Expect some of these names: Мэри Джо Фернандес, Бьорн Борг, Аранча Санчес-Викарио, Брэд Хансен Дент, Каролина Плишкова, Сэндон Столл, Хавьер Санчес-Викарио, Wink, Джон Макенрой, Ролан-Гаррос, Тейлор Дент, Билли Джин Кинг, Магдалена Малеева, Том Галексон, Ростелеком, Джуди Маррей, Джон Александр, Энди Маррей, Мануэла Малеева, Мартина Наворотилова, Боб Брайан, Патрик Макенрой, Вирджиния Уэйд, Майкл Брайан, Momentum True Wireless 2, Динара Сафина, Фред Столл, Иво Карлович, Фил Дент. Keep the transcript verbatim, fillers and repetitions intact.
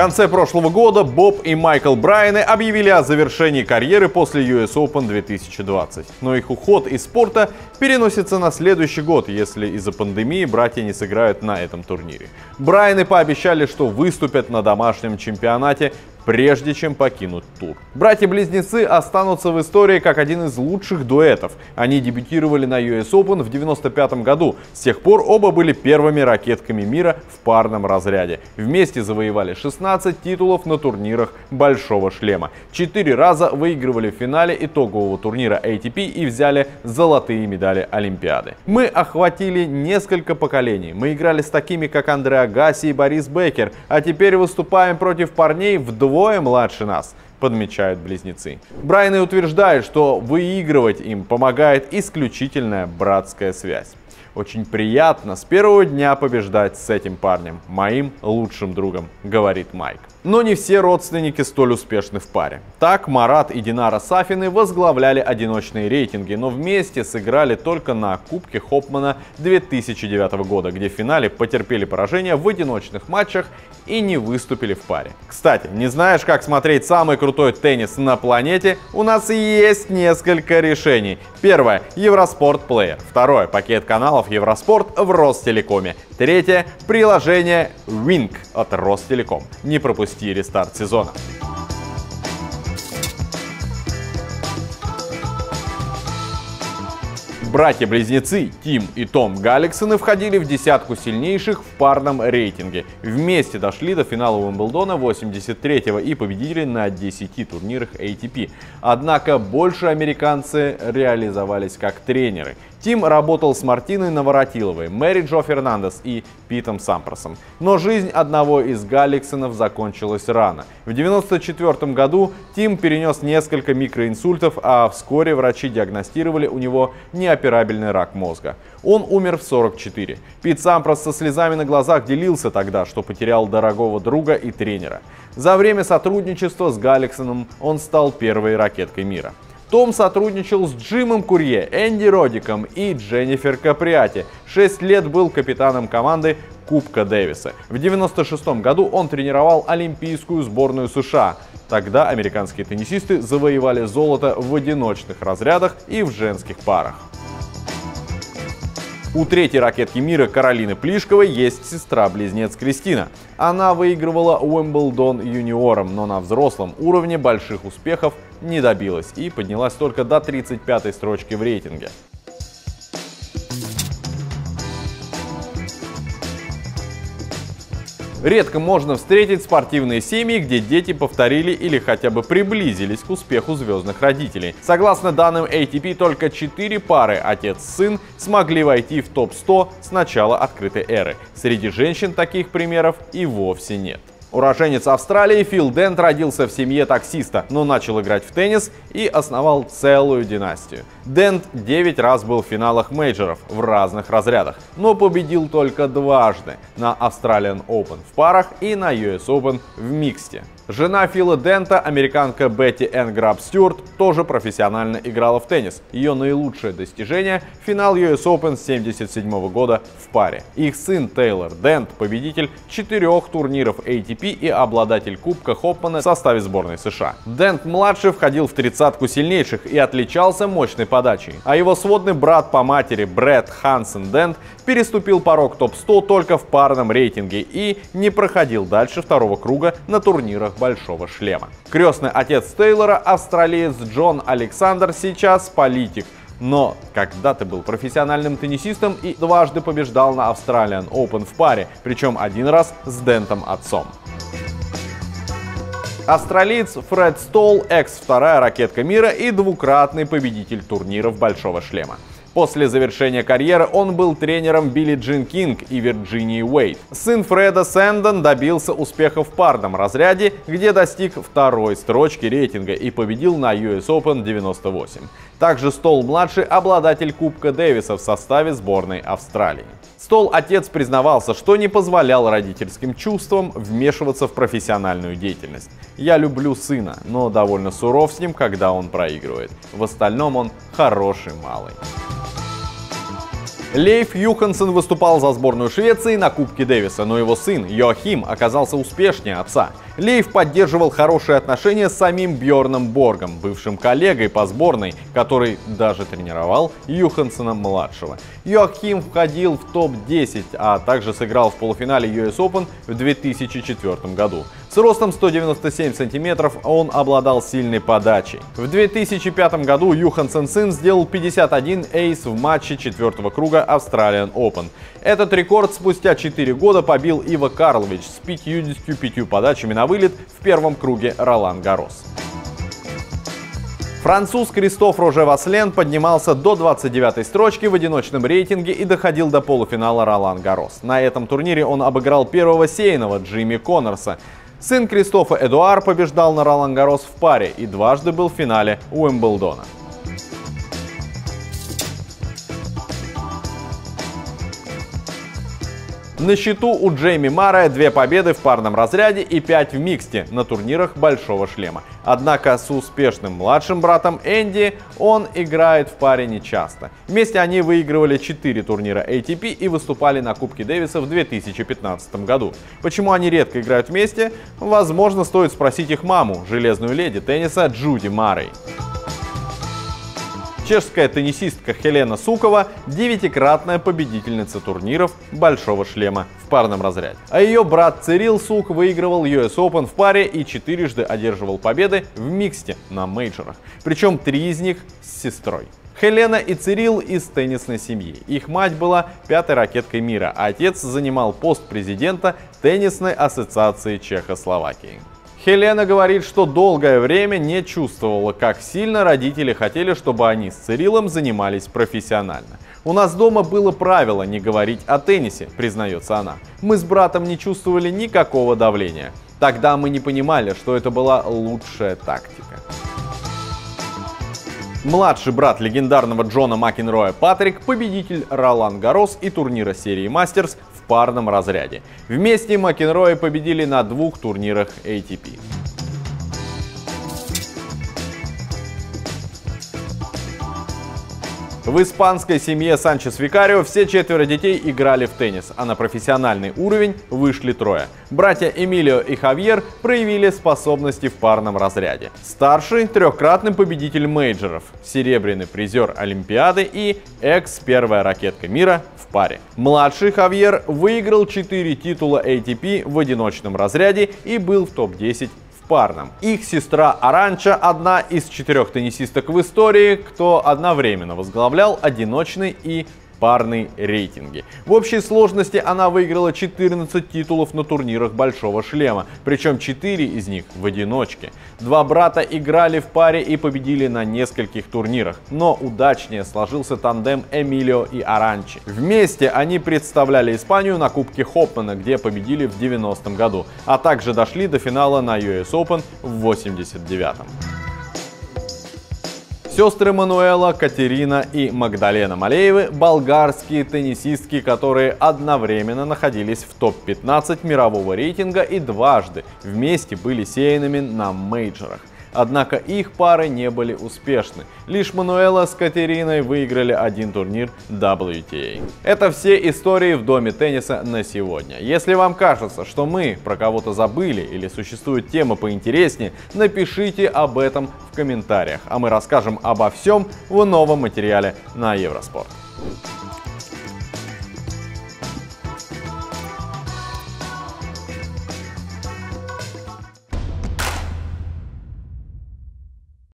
конце прошлого года Боб и Майкл Брайаны объявили о завершении карьеры после ю эс опен две тысячи двадцать. Но их уход из спорта переносится на следующий год, если из-за пандемии братья не сыграют на этом турнире. Брайаны пообещали, что выступят на домашнем чемпионате, прежде чем покинуть тур. Братья-близнецы останутся в истории как один из лучших дуэтов. Они дебютировали на ю эс опен в девяносто пятом году. С тех пор оба были первыми ракетками мира в парном разряде. Вместе завоевали шестнадцать титулов на турнирах Большого шлема. Четыре раза выигрывали в финале итогового турнира эй ти пи и взяли золотые медали Олимпиады. Мы охватили несколько поколений. Мы играли с такими, как Андреа Гаси и Борис Бейкер, а теперь выступаем против парней вдвоем Двое младше нас, подмечают близнецы. Брайаны утверждают, что выигрывать им помогает исключительная братская связь. «Очень приятно с первого дня побеждать с этим парнем, моим лучшим другом», говорит Майк. Но не все родственники столь успешны в паре. Так, Марат и Динара Сафины возглавляли одиночные рейтинги, но вместе сыграли только на Кубке Хопмана две тысячи девятого года, где в финале потерпели поражение в одиночных матчах и не выступили в паре. Кстати, не знаешь, как смотреть самый крутой теннис на планете? У нас есть несколько решений. Первое – Евроспортплеер. Второе – пакет каналов Евроспорт в Ростелекоме. Третье – приложение Wink от Ростелеком. Не пропусти рестарт сезона. Братья-близнецы Тим и Том Галексон входили в десятку сильнейших в парном рейтинге. Вместе дошли до финала Уэмблдона восемьдесят третьего и победили на десяти турнирах эй ти пи. Однако больше американцы реализовались как тренеры. Тим работал с Мартиной Наворотиловой, Мэри Джо Фернандес и Питом Сампрасом. Но жизнь одного из Галексонов закончилась рано. В девяносто четвёртом году Тим перенес несколько микроинсультов, а вскоре врачи диагностировали у него неоперативную операбельный рак мозга. Он умер в сорок четыре. Пит Сампрас со слезами на глазах делился тогда, что потерял дорогого друга и тренера. За время сотрудничества с Галексоном он стал первой ракеткой мира. Том сотрудничал с Джиммом Курье, Энди Родиком и Дженнифер Каприати. Шесть лет был капитаном команды Кубка Дэвиса. В девяносто шестом году он тренировал олимпийскую сборную США. Тогда американские теннисисты завоевали золото в одиночных разрядах и в женских парах. У третьей ракетки мира Каролины Плишковой есть сестра-близнец Кристина. Она выигрывала Уэмблдон юниором, но на взрослом уровне больших успехов не добилась и поднялась только до тридцать пятой строчки в рейтинге. Редко можно встретить спортивные семьи, где дети повторили или хотя бы приблизились к успеху звездных родителей. Согласно данным эй ти пи, только четыре пары отец-сын смогли войти в топ сто с начала открытой эры. Среди женщин таких примеров и вовсе нет. Уроженец Австралии Фил Дент родился в семье таксиста, но начал играть в теннис и основал целую династию. Дент девять раз был в финалах мейджоров в разных разрядах, но победил только дважды – на Австралиан Оупен в парах и на ю эс опен в миксте. Жена Фила Дента, американка Бетти Энн Граб-Стюарт, тоже профессионально играла в теннис. Ее наилучшее достижение – финал ю эс опен тысяча девятьсот семьдесят седьмого года в паре. Их сын Тейлор Дент – победитель четырех турниров эй ти пи и обладатель Кубка Хопмана в составе сборной США. Дент-младший входил в тридцатку сильнейших и отличался мощной подачей. А его сводный брат по матери Брэд Хансен Дент переступил порог топ сто только в парном рейтинге и не проходил дальше второго круга на турнирах Большого шлема. Крестный отец Тейлора, австралиец Джон Александр, сейчас политик, но когда-то был профессиональным теннисистом и дважды побеждал на Австралиан Оупен в паре, причем один раз с Дентом отцом. Австралиец Фред Столл, экс-вторая ракетка мира и двукратный победитель турниров Большого шлема. После завершения карьеры он был тренером Билли Джин Кинг и Вирджинии Уэйд. Сын Фреда Сэндон добился успеха в парном разряде, где достиг второй строчки рейтинга и победил на ю эс опен девяносто восемь. Также Столл-младший – обладатель Кубка Дэвиса в составе сборной Австралии. Столл-отец признавался, что не позволял родительским чувствам вмешиваться в профессиональную деятельность. «Я люблю сына, но довольно суров с ним, когда он проигрывает. В остальном он хороший малый». Лейф Юхансен выступал за сборную Швеции на Кубке Дэвиса, но его сын Йоахим оказался успешнее отца. Лейф поддерживал хорошие отношения с самим Бьорном Боргом, бывшим коллегой по сборной, который даже тренировал Юхансена-младшего. Йоахим входил в топ десять, а также сыграл в полуфинале ю эс опен в две тысячи четвёртом году. С ростом сто девяносто семь сантиметров он обладал сильной подачей. В две тысячи пятом году Юхансен сын сделал пятьдесят один эйс в матче четвертого круга Австралиан опен. Этот рекорд спустя четыре года побил Иво Карлович с пятьюдесятью пятью подачами на вылет в первом круге Ролан-Гаррос. Француз Кристоф Роже-Васлен поднимался до двадцать девятой строчки в одиночном рейтинге и доходил до полуфинала Ролан-Гаррос. На этом турнире он обыграл первого сеянного Джимми Коннорса. Сын Кристофа Эдуар побеждал на Ролан-Гаррос в паре и дважды был в финале Уэмблдона. На счету у Джейми Мара две победы в парном разряде и пять в миксте на турнирах «Большого шлема». Однако с успешным младшим братом Энди он играет в паре нечасто. Вместе они выигрывали четыре турнира эй ти пи и выступали на Кубке Дэвиса в две тысячи пятнадцатом году. Почему они редко играют вместе? Возможно, стоит спросить их маму, железную леди тенниса Джуди Маррей. Чешская теннисистка Хелена Сукова – девятикратная победительница турниров «Большого шлема» в парном разряде. А ее брат Цирил Сук выигрывал ю эс опен в паре и четырежды одерживал победы в миксте на мейджорах. Причем три из них с сестрой. Хелена и Цирил из теннисной семьи. Их мать была пятой ракеткой мира, а отец занимал пост президента Теннисной ассоциации Чехословакии. Хелена говорит, что долгое время не чувствовала, как сильно родители хотели, чтобы они с Цирилом занимались профессионально. «У нас дома было правило не говорить о теннисе», — признается она. «Мы с братом не чувствовали никакого давления. Тогда мы не понимали, что это была лучшая тактика». Младший брат легендарного Джона Макенроя Патрик – победитель Ролан-Гаррос и турнира серии «Мастерс» в парном разряде. Вместе Макенроя победили на двух турнирах эй ти пи. В испанской семье Санчес-Викарио все четверо детей играли в теннис, а на профессиональный уровень вышли трое. Братья Эмилио и Хавьер проявили способности в парном разряде. Старший – трехкратный победитель мейджоров, серебряный призер Олимпиады и экс-первая ракетка мира в паре. Младший Хавьер выиграл четыре титула эй ти пи в одиночном разряде и был в топ десять. Парном. Их сестра Аранча – одна из четырех теннисисток в истории, кто одновременно возглавлял одиночный и парный рейтинги. В общей сложности она выиграла четырнадцать титулов на турнирах «Большого шлема», причем четыре из них в одиночке. Два брата играли в паре и победили на нескольких турнирах, но удачнее сложился тандем Эмилио и Аранчи. Вместе они представляли Испанию на Кубке Хопмана, где победили в девяностом году, а также дошли до финала на ю эс опен в восемьдесят девятом. Сестры Мануэла, Катерина и Магдалена Малеевы – болгарские теннисистки, которые одновременно находились в топ пятнадцать мирового рейтинга и дважды вместе были сеянными на мейджорах. Однако их пары не были успешны. Лишь Мануэла с Катериной выиграли один турнир дабл ю ти эй. Это все истории в доме тенниса на сегодня. Если вам кажется, что мы про кого-то забыли или существует тема поинтереснее, напишите об этом в комментариях, а мы расскажем обо всем в новом материале на Евроспорт.